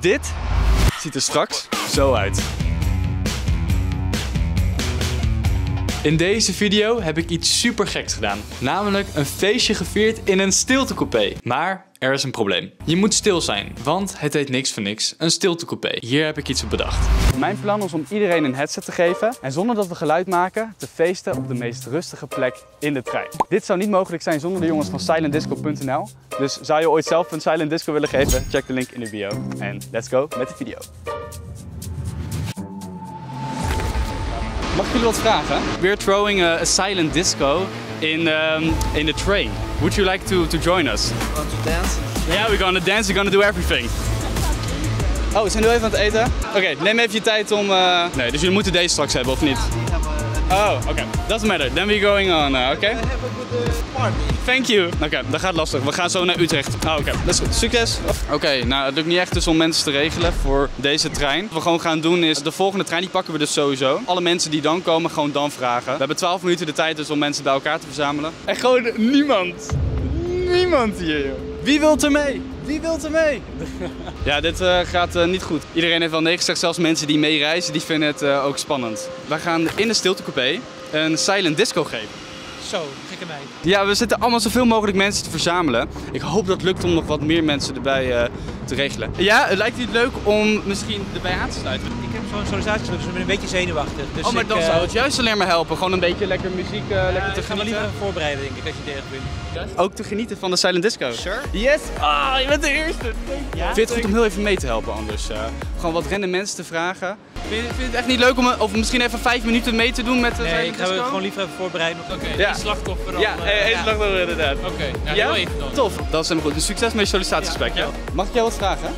Dit ziet er straks zo uit. In deze video heb ik iets super geks gedaan. Namelijk een feestje gevierd in een stiltecoupé. Maar er is een probleem. Je moet stil zijn, want het heet niks voor niks. Een stiltecoupé. Hier heb ik iets op bedacht. Mijn plan is om iedereen een headset te geven en zonder dat we geluid maken te feesten op de meest rustige plek in de trein. Dit zou niet mogelijk zijn zonder de jongens van SilentDisco.nl. Dus zou je ooit zelf een Silent Disco willen geven? Check de link in de bio. En let's go met de video. Mag ik jullie wat vragen? We're throwing a silent disco in the train. Would you like to join us? We want to dance? Yeah, we're gonna dance. We're gonna do everything. Oh, we zijn nu even aan het eten? Oké, neem even je tijd om... Nee, dus jullie moeten deze straks hebben, of niet? Oh, oké. Doesn't matter. Then we're going on, oké? We have a good party. Thank you. Oké, dat gaat lastig. We gaan zo naar Utrecht. Oh, oké. Dat is goed. Succes. Oké, nou, het lukt niet echt dus om mensen te regelen voor deze trein. Wat we gewoon gaan doen is, de volgende trein die pakken we dus sowieso. Alle mensen die dan komen, gewoon dan vragen. We hebben 12 minuten de tijd dus om mensen bij elkaar te verzamelen. En gewoon niemand. Niemand hier, joh. Wie wilt er mee? Wie wilt er mee? Ja, dit gaat niet goed. Iedereen heeft wel nee gezegd, zelfs mensen die meereizen, die vinden het ook spannend. Wij gaan in de stiltecoupé een silent disco geven. Zo, gekke meid. Ja, we zitten allemaal zoveel mogelijk mensen te verzamelen. Ik hoop dat het lukt om nog wat meer mensen erbij te regelen. Ja, lijkt u het leuk om misschien erbij aan te sluiten? Ik heb zo'n sollicitatiegesprek, dus ik ben een beetje zenuwachtig. Dus oh, maar dan zou het juist alleen maar helpen. Gewoon een beetje lekker muziek, lekker te gaan genieten. Ik ga me voorbereiden, denk ik, als je het erg vindt. Ook te genieten van de Silent Disco. Sure. Yes! Ah, je bent de eerste! Ja? Vind je het goed om heel even mee te helpen anders? Gewoon wat random mensen te vragen. Vind je het echt niet leuk om of misschien even 5 minuten mee te doen met de Silent Disco? Nee, ik ga me gewoon liever even voorbereiden. Oké, ja. Slachtoffer dan. Ja, één slachtoffer inderdaad. Oké, nou, ja? Even dan. Tof. Dat is helemaal goed. Dus succes met je sollicitatiegesprek. Ja. Mag ik jou wat vragen?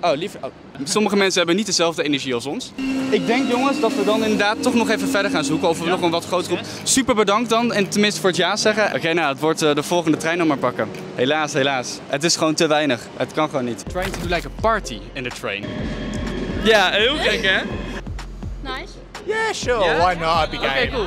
Oh, liever... Oh. Sommige mensen hebben niet dezelfde energie als ons. Ik denk, jongens, dat we dan inderdaad toch nog even verder gaan zoeken. Of we nog een wat grotere groep... Super bedankt dan. En tenminste voor het ja zeggen. Oké, nou, het wordt de volgende trein nog maar pakken. Helaas, helaas. Het is gewoon te weinig. Het kan gewoon niet. Trying to do like a party in the train. Ja, heel gek, hè? Nice. Yeah, sure. Yeah? Why not? Oké, cool.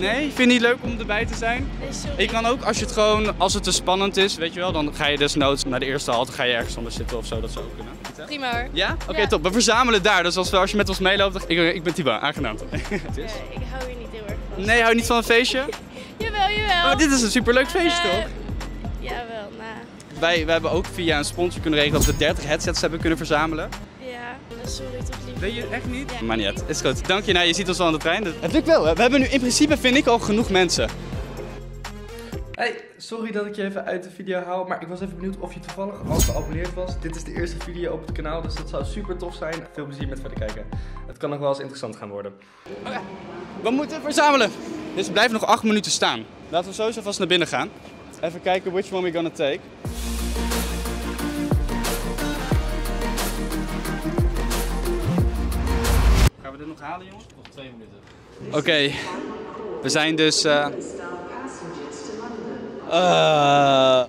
Nee, vind je het niet leuk om erbij te zijn? Ik kan ook, als, je het gewoon, als het te spannend is, weet je wel, dan ga je desnoods naar de eerste halte, ga je ergens anders zitten of zo, dat zou ook kunnen. Prima hoor. Ja? Oké, top. We verzamelen daar, dus als je met ons meeloopt, dan... ik ben Thibo, aangenaam. Ik hou hier niet heel erg van. Nee, hou je niet van een feestje? Jawel, jawel. Maar dit is een superleuk feestje, toch? Jawel, nou. Wij hebben ook via een sponsor kunnen regelen dat we 30 headsets hebben kunnen verzamelen. Sorry, toch niet. Weet je het echt niet? Ja. Maar niet uit. Is goed. Dank je. Nou, je ziet ons al aan de trein. Het lukt wel, hè? We hebben nu in principe, vind ik, al genoeg mensen. Hey, sorry dat ik je even uit de video haal, maar ik was even benieuwd of je toevallig al geabonneerd was. Dit is de eerste video op het kanaal, dus dat zou super tof zijn. Veel plezier met verder kijken. Het kan nog wel eens interessant gaan worden. Oké, we moeten verzamelen. Dus we blijven nog 8 minuten staan. Laten we sowieso vast naar binnen gaan. Even kijken which one we're gonna take. Gaan we dit nog halen, jongens? Nog 2 minuten. Oké, we zijn dus...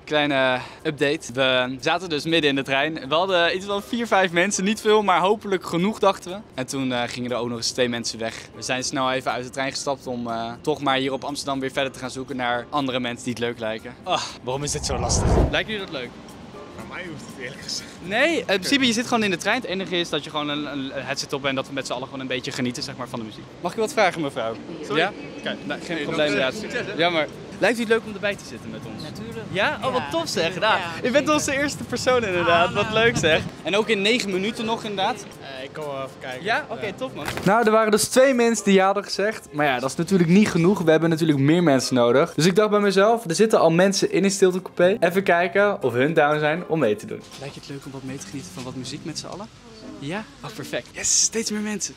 kleine update. We zaten dus midden in de trein. We hadden iets van 4-5 mensen, niet veel, maar hopelijk genoeg dachten we. En toen gingen er ook nog eens 2 mensen weg. We zijn snel even uit de trein gestapt om toch maar hier op Amsterdam weer verder te gaan zoeken naar andere mensen die het leuk lijken. Waarom is dit zo lastig? Lijken jullie dat leuk? Mij hoeft het eerlijk gezegd. Nee, in principe je zit gewoon in de trein. Het enige is dat je gewoon een headset op bent en dat we met z'n allen gewoon een beetje genieten, zeg maar, van de muziek. Mag ik wat vragen, mevrouw? Sorry? Ja? Kijk, nou, geen probleem inderdaad. Succes, hè? Jammer. Lijkt u het leuk om erbij te zitten met ons? Natuurlijk. Ja? Oh, wat tof zeg. Ja, je bent onze eerste persoon inderdaad. Wat leuk zeg. En ook in 9 minuten nog inderdaad. Ik kom wel even kijken. Ja? Oké, tof man. Nou, er waren dus 2 mensen die ja hadden gezegd. Maar ja, dat is natuurlijk niet genoeg. We hebben natuurlijk meer mensen nodig. Dus ik dacht bij mezelf, er zitten al mensen in een stiltecoupé. Even kijken of hun down zijn om mee te doen. Lijkt je het leuk om wat mee te genieten van wat muziek met z'n allen? Ja? Oh, perfect. Yes, steeds meer mensen.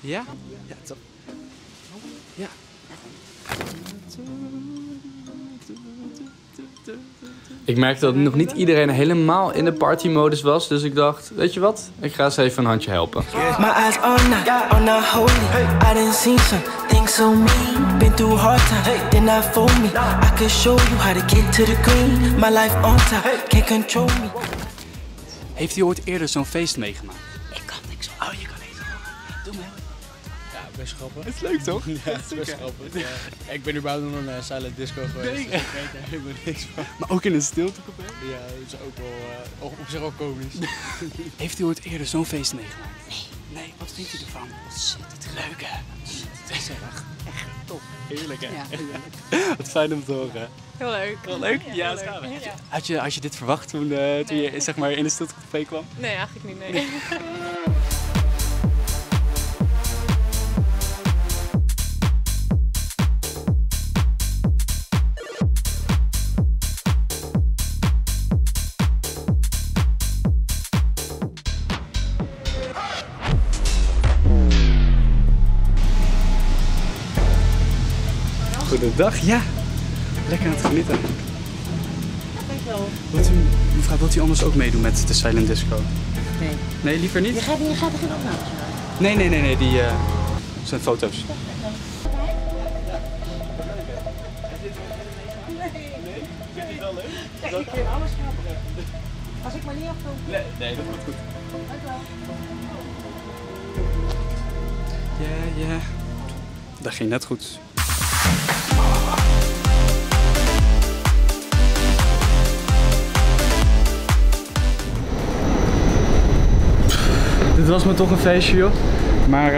Ja? Ja, top. Ja. Ik merkte dat nog niet iedereen helemaal in de partymodus was, dus ik dacht, weet je wat, ik ga ze even een handje helpen. Heeft u ooit eerder zo'n feest meegemaakt? Ik kan niks. Oh, je kan niks. Doe me. Ja, best grappig. Het is leuk toch? Ja, het is best grappig. Ja. Ik ben überhaupt nog naar Silent Disco geweest. Nee. Dus ik weet daar helemaal niks van. Maar ook in een stiltecafé? Ja, dat is ook wel op zich wel komisch. Heeft u ooit eerder zo'n feest meegemaakt? Nee. Nee, wat vindt u ervan? Wat zit het leuk hè? Het is echt top. Heerlijk hè? Ja, heerlijk. Wat fijn om te horen. Heel leuk. Heel leuk? Ja, dat gaan we. Ja. Had je dit verwacht toen, toen je zeg maar, in de stiltecafé kwam? Nee, eigenlijk niet. Nee. Goedendag, ja. Lekker aan het genieten. Dankjewel. Mevrouw, wilt u anders ook meedoen met de Silent Disco? Nee. Nee, liever niet? Je gaat er geen opnames maken? Nee, die zijn foto's. Nee. Vind je het wel leuk? Ja, ik vind alles grappig. Als ik maar niet afkom. Nee, dat wordt goed. Dankjewel. Ja. Dat ging net goed. Dit was me toch een feestje joh, maar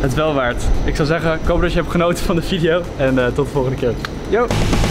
het wel waard. Ik zou zeggen, ik hoop dat je hebt genoten van de video en tot de volgende keer. Yo!